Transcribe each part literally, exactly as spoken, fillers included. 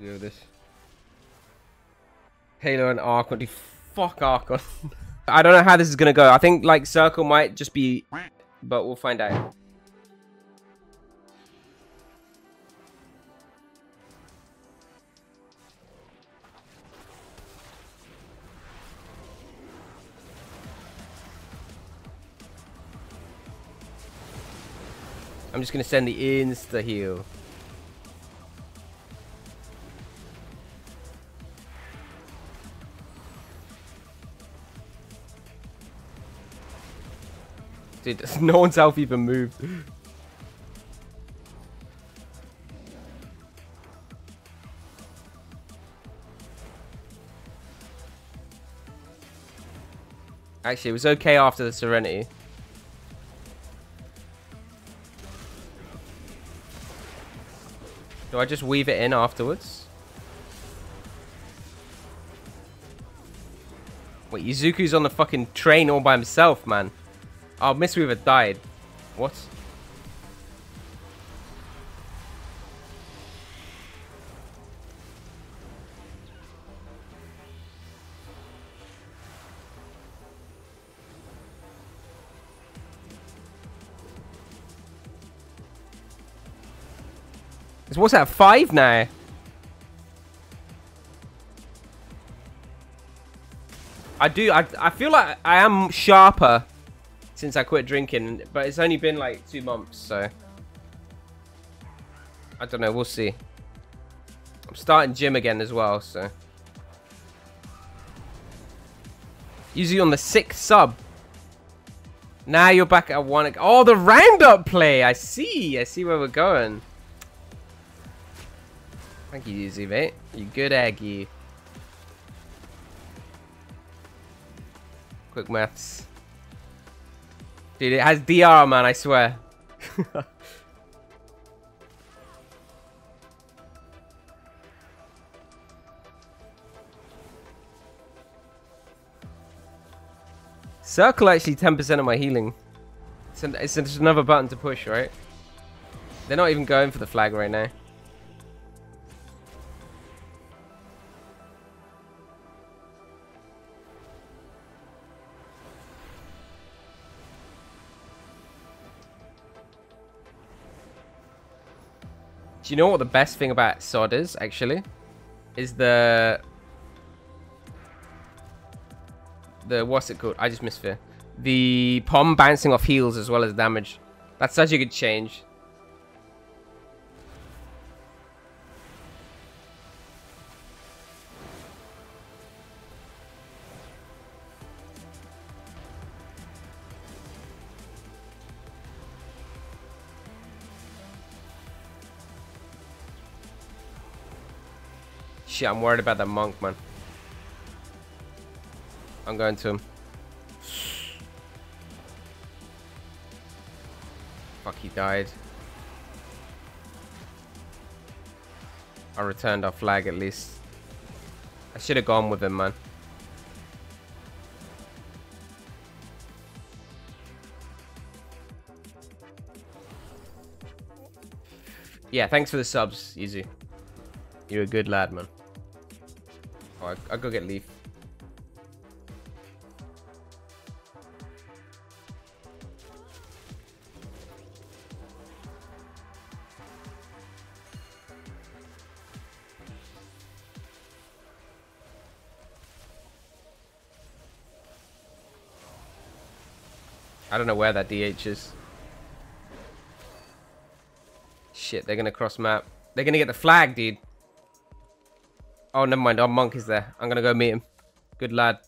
to do with this. Halo and Archon. Dude, fuck Archon. I don't know how this is gonna go. I think like Circle might just be, but we'll find out. I'm just gonna send the insta heal. Dude, no one's health even moved. Actually, it was okay after the Serenity. Do I just weave it in afterwards? Wait, Yuzuku's on the fucking train all by himself, man. Oh, Mistweaver died. What? What's that, five now? I do, I, I feel like I am sharper since I quit drinking, but it's only been like two months, so. I don't know, we'll see. I'm starting gym again as well, so. Usually on the sixth sub. Now you're back at one. Oh, the roundup play, I see. I see where we're going. Thank you, Uzi, mate. You good, Aggie. Quick maths. Dude, it has D R, man, I swear. Circle actually ten percent of my healing. It's, an, it's just another button to push, right? They're not even going for the flag right now. Do you know what the best thing about S O D is, actually? Is the... The... What's it called? I just missed fear. The P O M bouncing off heals as well as damage. That's such a good change. Shit, I'm worried about that monk, man. I'm going to him. Fuck, he died. I returned our flag at least. I should have gone with him, man. Yeah, thanks for the subs, Yuzu. You're a good lad, man. Alright, I'll go get Leaf. I don't know where that D H is. Shit, they're gonna cross map. They're gonna get the flag, dude. Oh, never mind. Our monk is there. I'm gonna go meet him. Good lad.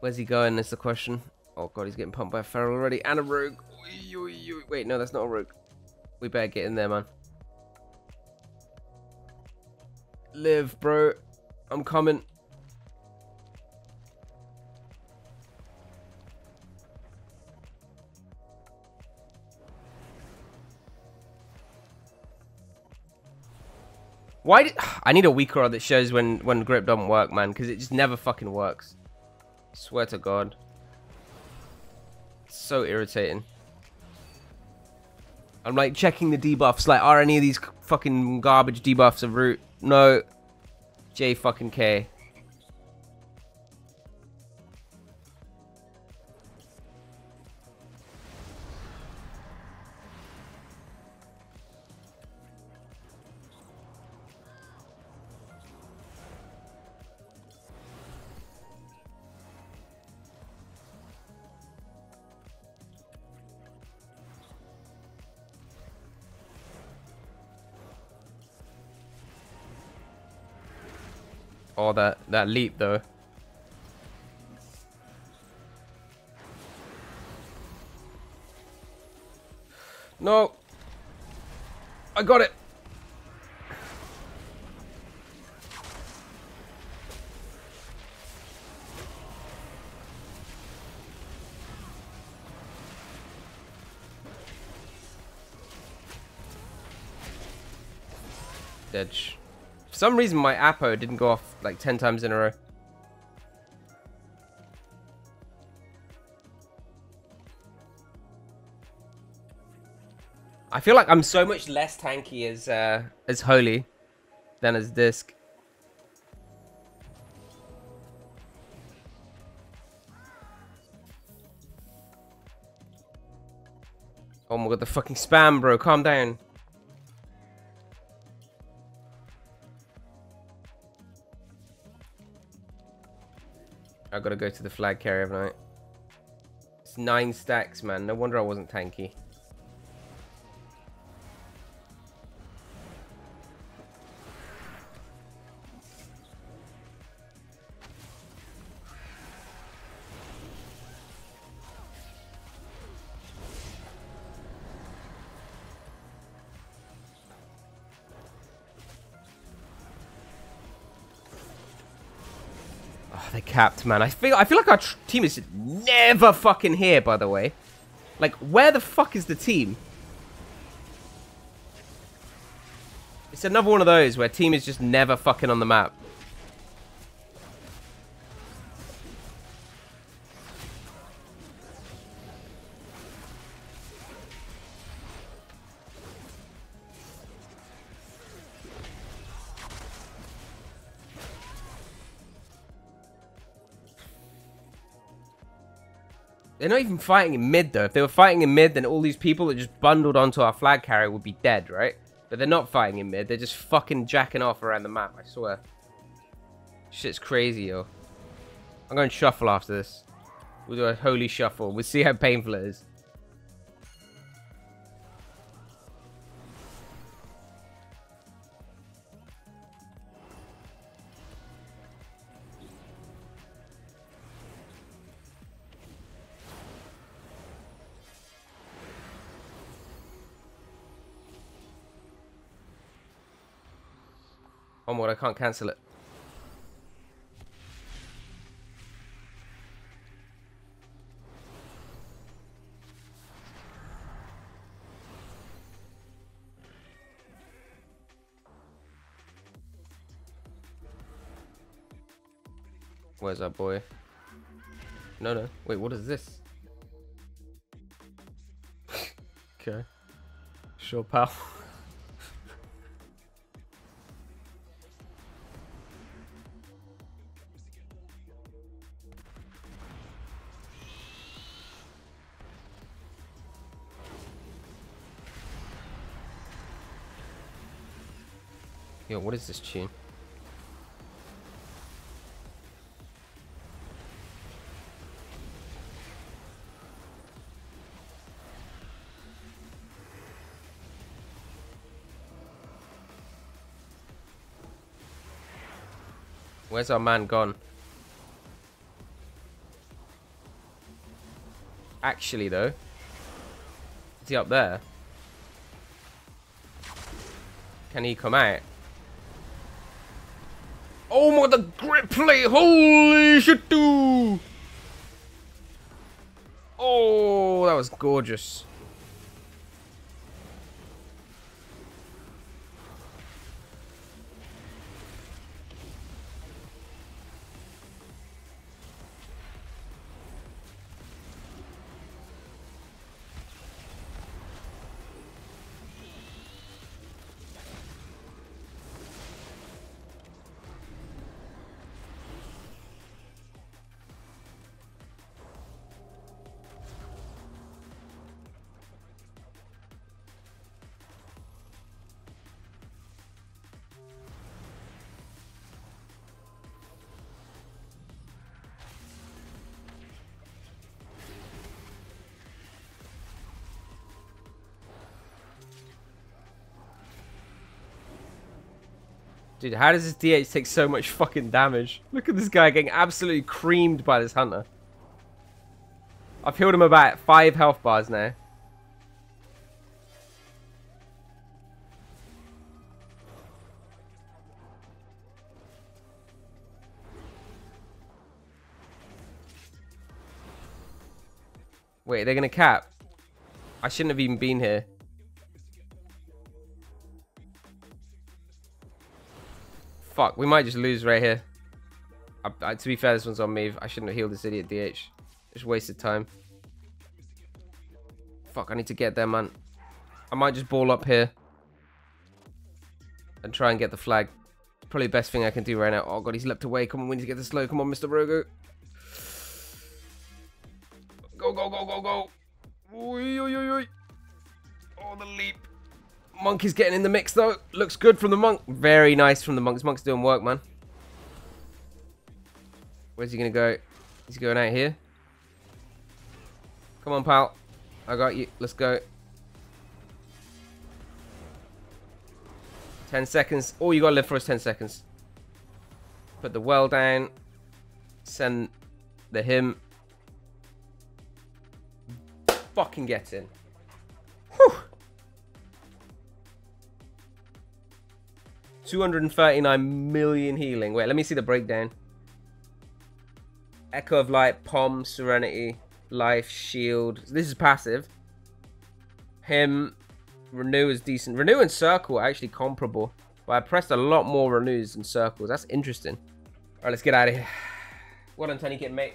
Where's he going? Is the question. Oh god, he's getting pumped by a feral already and a rogue. Wait, no, that's not a rogue. We better get in there, man. Live, bro. I'm coming. Why did, I need a weak rod that shows when, when grip doesn't work, man, because it just never fucking works. Swear to God. So irritating. I'm like checking the debuffs, like, are any of these fucking garbage debuffs of root? No. J fucking K. Oh, that, that leap, though. No. I got it. Edge. For some reason my Apo didn't go off like ten times in a row. I feel like I'm so much less tanky as uh, as Holy than as Disc. Oh my god, the fucking spam, bro, calm down. I gotta go to the flag carrier, haven't I? It's nine stacks, man. No wonder I wasn't tanky. Capped, man. I feel I feel like our tr team is never fucking here, by the way. Like, where the fuck is the team? It's another one of those where team is just never fucking on the map. They're not even fighting in mid, though. If they were fighting in mid, then all these people that just bundled onto our flag carrier would be dead, right? But they're not fighting in mid. They're just fucking jacking off around the map, I swear. Shit's crazy, yo. I'm going to shuffle after this. We'll do a Holy shuffle. We'll see how painful it is. Oh my god, I can't cancel it. Where's our boy? No, no. Wait, what is this? Okay. Sure, pal. Yo, what is this tune? Where's our man gone? Actually, though, is he up there? Can he come out? Oh my, the grip play! Holy shit, dude! Oh, that was gorgeous. Dude, how does this D H take so much fucking damage? Look at this guy getting absolutely creamed by this hunter. I've healed him about five health bars now. Wait, they're gonna cap. I shouldn't have even been here. Fuck, we might just lose right here. I, I, to be fair, this one's on me. I shouldn't have healed this idiot D H. Just wasted time. Fuck, I need to get there, man. I might just ball up here and try and get the flag. Probably the best thing I can do right now. Oh god, he's leapt away. Come on, we need to get this low. Come on, Mister Rogo. Go, go, go, go, go. Oi, oi, oi, oi. Oh, the leap. Monk is getting in the mix, though. Looks good from the monk. Very nice from the monk. This monk's doing work, man. Where's he going to go? He's going out here. Come on, pal. I got you. Let's go. ten seconds. All you got to live for is ten seconds. Put the well down. Send the him. Fucking get in. Whew. two hundred thirty-nine million healing. Wait, let me see the breakdown. Echo of Light, Pom, Serenity, Life, Shield. This is passive. Him, Renew is decent. Renew and Circle are actually comparable. But I pressed a lot more Renews and Circles. That's interesting. Alright, let's get out of here. Well done, Tony Kim, mate.